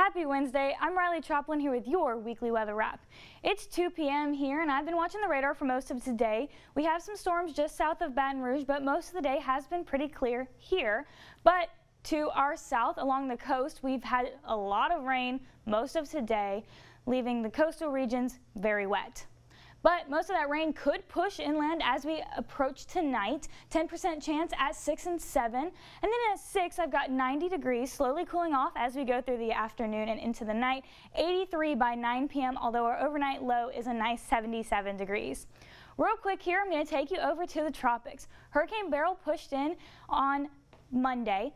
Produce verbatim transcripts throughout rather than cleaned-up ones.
Happy Wednesday, I'm Riley Chaplin here with your weekly weather wrap. It's two p m here and I've been watching the radar for most of today. We have some storms just south of Baton Rouge, but most of the day has been pretty clear here. But to our south along the coast, we've had a lot of rain most of today, leaving the coastal regions very wet. But most of that rain could push inland as we approach tonight. ten percent chance at six and seven. And then at six, I've got ninety degrees, slowly cooling off as we go through the afternoon and into the night. eighty-three by nine p m, although our overnight low is a nice seventy-seven degrees. Real quick here, I'm going to take you over to the tropics. Hurricane Beryl pushed in on Monday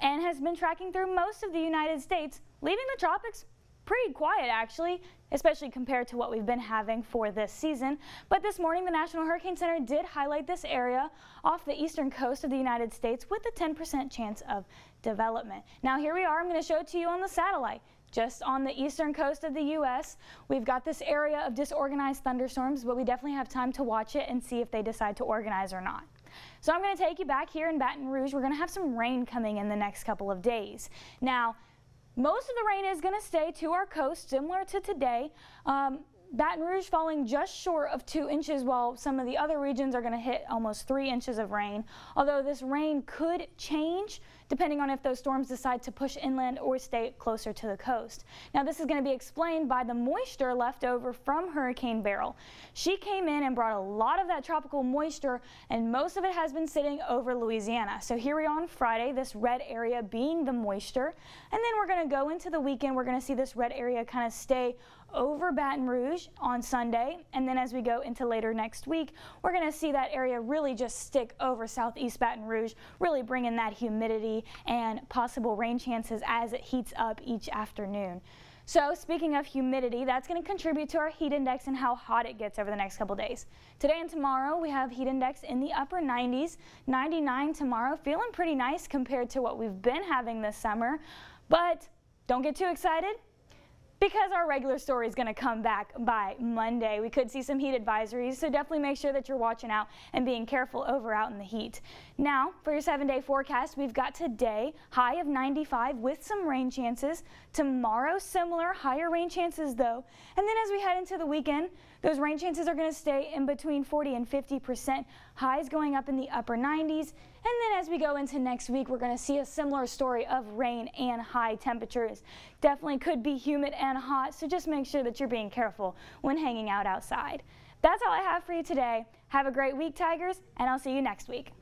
and has been tracking through most of the United States, leaving the tropics pretty quiet actually, especially compared to what we've been having for this season. But this morning, the National Hurricane Center did highlight this area off the eastern coast of the United States with a ten percent chance of development. Now here we are, I'm going to show it to you on the satellite. Just on the eastern coast of the U S, we've got this area of disorganized thunderstorms, but we definitely have time to watch it and see if they decide to organize or not. So I'm going to take you back here in Baton Rouge. We're going to have some rain coming in the next couple of days. Now, most of the rain is going to stay to our coast, similar to today. Um, Baton Rouge falling just short of two inches, while some of the other regions are going to hit almost three inches of rain. Although this rain could change depending on if those storms decide to push inland or stay closer to the coast. Now this is going to be explained by the moisture left over from Hurricane Beryl. She came in and brought a lot of that tropical moisture, and most of it has been sitting over Louisiana. So here we are on Friday, this red area being the moisture. And then we're going to go into the weekend, we're going to see this red area kind of stay over Baton Rouge on Sunday, and then as we go into later next week, we're going to see that area really just stick over southeast Baton Rouge, really bringing that humidity and possible rain chances as it heats up each afternoon. So speaking of humidity, that's going to contribute to our heat index and how hot it gets over the next couple days. Today and tomorrow we have heat index in the upper nineties, ninety-nine tomorrow, feeling pretty nice compared to what we've been having this summer. But don't get too excited, because our regular story is going to come back by Monday. We could see some heat advisories, so definitely make sure that you're watching out and being careful over out in the heat. Now, for your seven-day forecast, we've got today high of ninety-five with some rain chances. Tomorrow, similar, higher rain chances though. And then as we head into the weekend, those rain chances are going to stay in between forty and fifty percent, highs going up in the upper nineties. And then as we go into next week, we're going to see a similar story of rain and high temperatures. Definitely could be humid and hot, so just make sure that you're being careful when hanging out outside. That's all I have for you today. Have a great week, Tigers, and I'll see you next week.